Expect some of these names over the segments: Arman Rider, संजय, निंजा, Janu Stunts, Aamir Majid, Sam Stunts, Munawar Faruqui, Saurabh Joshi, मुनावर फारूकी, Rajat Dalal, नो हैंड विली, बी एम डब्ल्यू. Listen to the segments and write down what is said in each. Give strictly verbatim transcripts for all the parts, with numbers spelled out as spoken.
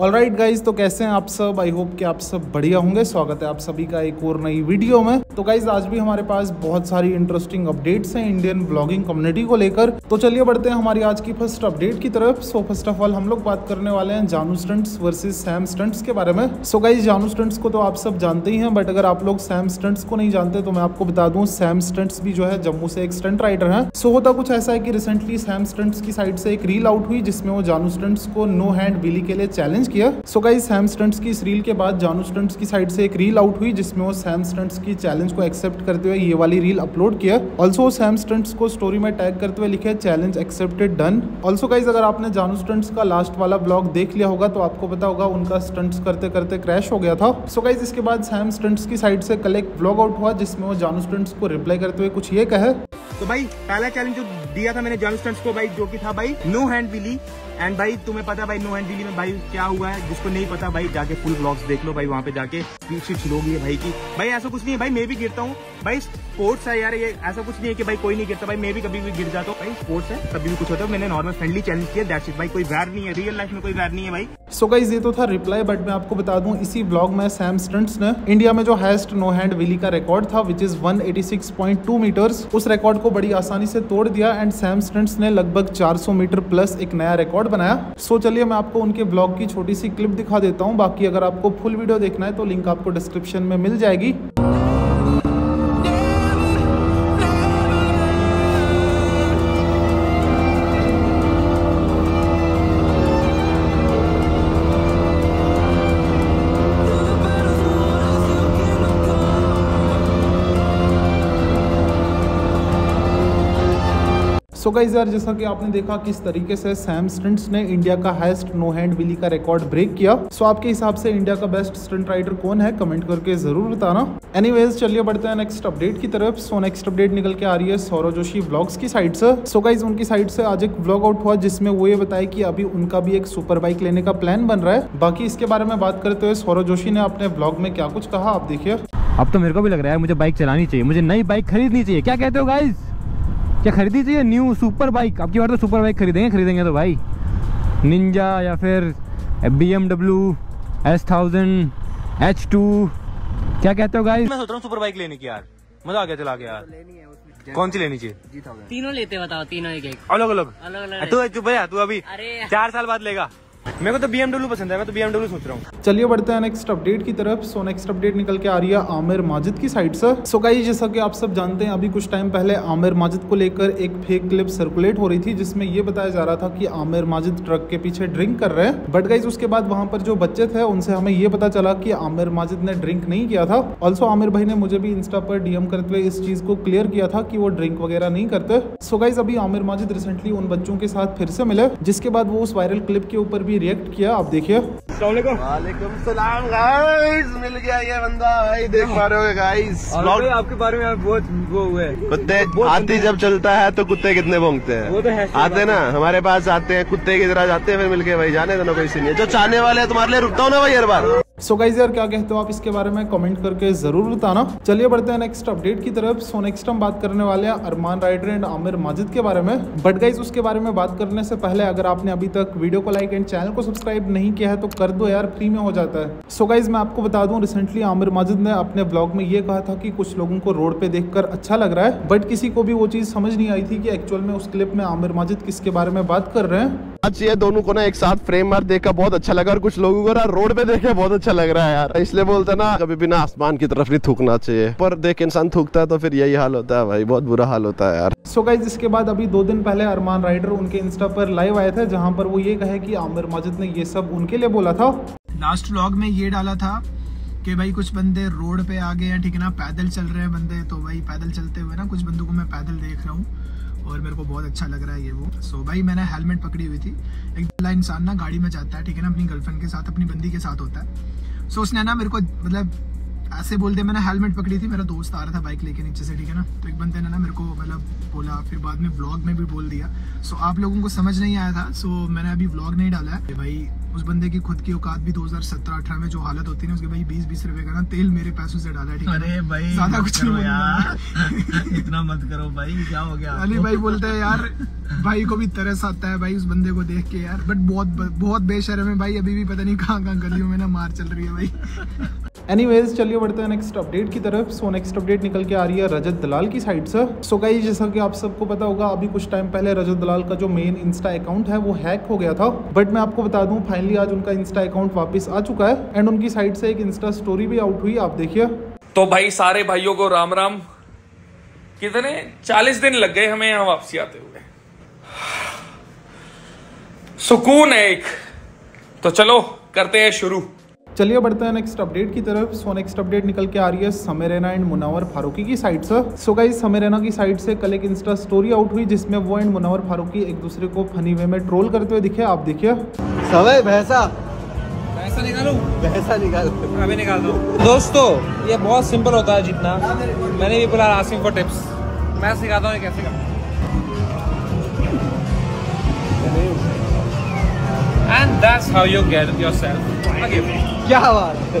Alright guys, तो कैसे हैं आप सब? आई होप कि आप सब बढ़िया होंगे। स्वागत है आप सभी का एक और नई वीडियो में। तो गाइज आज भी हमारे पास बहुत सारी इंटरेस्टिंग अपडेट्स हैं इंडियन ब्लॉगिंग कम्युनिटी को लेकर। तो चलिए बढ़ते हैं हमारी आज की फर्स्ट अपडेट की तरफ। सो फर्स्ट ऑफ ऑल हम लोग बात करने वाले हैं जानू स्टंट्स वर्सेज सैम स्टंट्स के बारे में। सो गाइज जानू स्टंट्स को तो आप सब जानते ही हैं, बट अगर आप लोग सैम स्टंट्स को नहीं जानते तो मैं आपको बता दूं, सैम स्टंट्स भी जो है जम्मू से एक स्टंट राइडर है। सो होता कुछ ऐसा है कि रिसेंटली सैम स्टंट्स की साइड से एक रील आउट हुई जिसमें वो जानू स्टंट्स को नो हैंड बिली के लिए चैलेंज किया। सो गाइस सैम स्टंट्स की इस रील के बाद जानू स्टंट्स की साइड से एक रील आउट हुई जिसमें वो सैम स्टंट्स की चैलेंज को एक्सेप्ट करते हुए ये वाली रील अपलोड किया। ऑल्सो सैम स्टंट्स को स्टोरी में टैग करते हुए लिखे challenge accepted done. Also guys अगर आपने जानू स्टंट्स का लास्ट वाला ब्लॉग देख लिया होगा तो आपको पता होगा उनका स्टंट्स करते करते क्रैश हो गया था। सो गाइस इसके बाद सैम स्टंट्स की साइड से कल एक ब्लॉग आउट हुआ जिसमें वो जानू स्टंट्स को रिप्लाई करते हुए कुछ ये कहे। तो भाई पहला चैलेंज जो दिया था मैंने जानू स्टंट्स को भाई, जो कि था भाई नो हैंड बिली। एंड भाई तुम्हें पता भाई नो हैंड बिली में भाई क्या हुआ है, जिसको नहीं पता भाई जाके फुल ब्लॉग्स देख लो भाई, वहाँ पे जाके स्पीच शीट लोगी भाई की भाई ऐसा कुछ नहीं है भाई, मैं भी गिरता हूँ भाई, स्पोर्ट्स है यार ये, ऐसा कुछ नहीं है कि भाई कोई नहीं गिरता भाई, मैं भी कभी भी गिर जाता हूँ भाई, स्पोर्ट्स है कभी भी कुछ होता है। मैंने नॉर्मल फ्रेंडली चैलेंज किया, दैट्स इट भाई, कोई वैर नहीं है, रियल लाइफ में कोई वैर नहीं है भाई। सो गाइस ये तो था रिप्लाई, बट मैं आपको बता दूं इसी ब्लॉग में सैम स्टंट्स ने इंडिया में जो हाईएस्ट नो हैंड विली का रिकॉर्ड था which is one eighty six point two metres, उस रिकॉर्ड को बड़ी आसानी से तोड़ दिया एंड सैम स्टंट्स ने लगभग चार सौ मीटर प्लस एक नया रिकॉर्ड बनाया। सो चलिए मैं आपको उनके ब्लॉग की छोटी सी क्लिप दिखा देता हूँ, बाकी अगर आपको फुल वीडियो देखना है तो लिंक आपको डिस्क्रिप्शन में मिल जाएगी। सो गाइज यार जैसा कि आपने देखा किस तरीके से सैम स्टंट्स ने इंडिया का हाईएस्ट नो हैंड विली का रिकॉर्ड ब्रेक किया। सो so, आपके हिसाब से इंडिया का बेस्ट स्टंट राइडर कौन है, कमेंट करके जरूर बताना। एनीवेज चलिए बढ़ते हैं नेक्स्ट अपडेट की तरफ। सो नेक्स्ट अपडेट निकल के आ रही है सौरभ जोशी ब्लॉग्स की साइड से। सो गाइज उनकी साइड से आज एक ब्लॉग आउट हुआ जिसमें वो ये बताया कि अभी उनका भी एक सुपर बाइक लेने का प्लान बन रहा है। बाकी इसके बारे में बात करते हुए सौरभ जोशी ने अपने ब्लॉग में क्या कुछ कहा आप देखिए। अब तो मेरे को भी लग रहा है मुझे बाइक चलानी चाहिए, मुझे नई बाइक खरीदनी चाहिए, क्या कहते हो गाइज? क्या खरीदी चाहिए? न्यू सुपर बाइक, आपकी बार तो सुपर बाइक खरीदेंगे खरीदेंगे तो भाई निंजा या फिर बी एम डब्ल्यू S thousand H two, क्या कहते हो गाइस? मैं सोच रहा हूँ सुपर बाइक लेने की यार, मजा आ गया चला गया यार। तो कौन सी लेनी चाहिए? तीनों लेते बताओ, तीनों एक एक अलग अलग अलग। तू अभी चार साल बाद लेगा? मेरे को तो बी एम डब्ल्यू पसंद है, मैं तो बी एम डब्ल्यू सोच रहा हूँ। चलिए बढ़ते हैं नेक्स्ट अपडेट की तरफ। सो नेक्स्ट अपडेट निकल के आ रही है आमिर माजिद की साइड से। सो गाइस जैसा कि आप सब जानते हैं अभी कुछ टाइम पहले आमिर माजिद को लेकर एक फेक क्लिप सर्कुलेट हो रही थी जिसमें ये बताया जा रहा था कि आमिर माजिद ट्रक के पीछे ड्रिंक कर रहे हैं, बट गाइस उसके बाद वहाँ पर जो बच्चे थे उनसे हमें ये पता चला कि आमिर माजिद ने ड्रिंक नहीं किया था। ऑल्सो आमिर भाई ने मुझे भी इंस्टा पर डीएम करते हुए इस चीज को क्लियर किया था कि वो ड्रिंक वगैरह नहीं करते। सो गाइस अभी आमिर माजिद रिसेंटली उन बच्चों के साथ फिर से मिले जिसके बाद वो उस वायरल क्लिप के ऊपर भी रिएक्ट किया, आप देखिए। वालेकुम सलाम गाइस, मिल गया ये बंदा भाई, देख पा रहे हो गाइस। और आपके बारे में बहुत वो हुए कुत्ते, हाथी जब चलता है तो कुत्ते कितने भौंकते हैं, वो तो है आते ना हमारे पास, आते हैं कुत्ते की तरह जाते हैं फिर मिलके भाई, जाने देना कोई सीन नहीं, जो चाहने वाले हैं तुम्हारे लिए रुकता हूँ ना भाई हर बार। सो गाइस यार क्या कहते हो आप इसके बारे में, कमेंट करके जरूर बताना। चलिए बढ़ते हैं नेक्स्ट अपडेट की तरफ। सो नेक्स्ट हम बात करने वाले हैं अरमान राइडर एंड आमिर माजिद के बारे में, बट गाइस उसके बारे में बात करने से पहले अगर आपने अभी तक वीडियो को लाइक एंड चैनल को सब्सक्राइब नहीं किया है तो कर दो यार, फ्री में हो जाता है। सो गाइस मैं आपको बता दूं रिसेंटली आमिर माजिद ने अपने ब्लॉग में ये कहा था कि कुछ लोगों को रोड पे देखकर अच्छा लग रहा है, बट किसी को भी वो चीज समझ नहीं आई थी कि एक्चुअल में उस क्लिप में आमिर माजिद किसके बारे में बात कर रहे हैं। आज ये दोनों को ना एक साथ फ्रेम मार देखकर बहुत अच्छा लगा और कुछ लोगों को ना रोड पे देखकर बहुत अच्छा लग रहा है यार, इसलिए बोलते ना कभी भी ना आसमान की तरफ नहीं थूकना चाहिए, पर देख इंसान थूकता है तो फिर यही हाल होता है भाई, बहुत बुरा हाल होता है यार। सो गाइस इसके बाद अभी दो दिन पहले अरमान राइडर उनके इंस्टा पर लाइव आए थे जहाँ पर वो ये कहे कि आमिर माजिद ने ये सब उनके लिए बोला था। लास्ट व्लॉग में ये डाला था कि भाई कुछ बंदे रोड पे आ गए हैं, ठीक है ना, पैदल चल रहे हैं बंदे, तो भाई पैदल चलते हुए ना कुछ बंदों को मैं पैदल देख रहा हूँ और मेरे को बहुत अच्छा लग रहा है ये वो। सो so, भाई मैंने हेलमेट पकड़ी हुई थी। एक दल्ला इंसान ना गाड़ी में जाता है, ठीक है ना, अपनी गर्लफ्रेंड के साथ, अपनी बंदी के साथ होता है। सो so, उसने ना मेरे को मतलब ऐसे बोलते, मैंने हेलमेट पकड़ी थी, मेरा दोस्त आ रहा था बाइक लेके नीचे से, ठीक है ना, तो एक बंदे ने ना मेरे को मतलब बोला, फिर बाद में व्लॉग में भी बोल दिया। सो so, आप लोगों को समझ नहीं आया था, सो so, मैंने अभी व्लॉग नहीं डाला है भाई, उस बंदे की खुद की औकात भी दो हज़ार सत्रह अठारह में जो हालत होती है ना उसके भाई बीस बीस रुपए का ना तेल मेरे पैसों से डाला है, ठीक है। अरे भाई ज्यादा कुछ नहीं यार, इतना मत करो भाई, क्या हो गया। अली भाई बोलता है यार, भाई को भी तरस आता है भाई उस बंदे को देख के यार, बट बहुत बहुत बेशर्म है भाई, अभी भी पता नहीं कहाँ कहाँ गलियों में ना मार चल रही है भाई। एनीवेज चलिए बढ़ते हैं नेक्स्ट अपडेट की तरफ। सो नेक्स्ट अपडेट निकल के आ रही है रजत दलाल की साइड से। सो गाइस जैसा कि आप सबको पता होगा अभी कुछ टाइम पहले रजत दलाल का जो मेन इंस्टा अकाउंट है वो हैक हो गया था, बट मैं आपको बता दूं फाइनली आज उनका इंस्टा अकाउंट वापस आ चुका है एंड उनकी साइड से एक इंस्टा स्टोरी भी आउट हुई, आप देखिए। तो भाई सारे भाइयों को राम राम। कितने चालीस दिन लग गए हमें यहाँ वापसी आते हुए, सुकून है एक। तो चलो करते हैं शुरू। चलिए बढ़ते हैं नेक्स्ट अपडेट की तरफ। सो नेक्स्ट अपडेट निकल के आ रही है समेरना एंड मुनावर फारूकी की साइड से। सो गाइस समेरना की साइड से कल एक इंस्टा स्टोरी आउट हुई जिसमें वो एंड मुनावर फारूकी एक दूसरे को फनी वे में ट्रोल करते हुए दिखे, आप देखिए। सवे भैसा भैसा निकालो, भैसा निकालो, अभी निकाल दो। दोस्तों ये बहुत सिंपल होता है, जितना मैंने भी बोला आसिम फॉर टिप्स, मैं सिखाता हूँ कैसे करना, and that's how you get yourself a gift. क्या बात है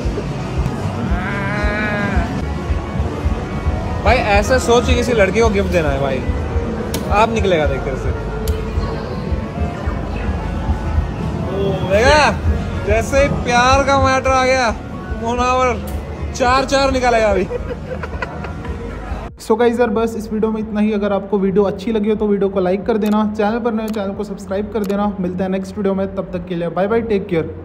भाई, ऐसा सोच के किसी लड़की को गिफ्ट देना है भाई, आप निकलेगा देख कर से। देखा जैसे प्यार का मैटर आ गया, मुनावर चार चार निकालेगा अभी। सो गाइस यार बस इस वीडियो में इतना ही। अगर आपको वीडियो अच्छी लगी हो तो वीडियो को लाइक कर देना, चैनल पर नए चैनल को सब्सक्राइब कर देना। मिलते हैं नेक्स्ट वीडियो में, तब तक के लिए बाय बाय, टेक केयर।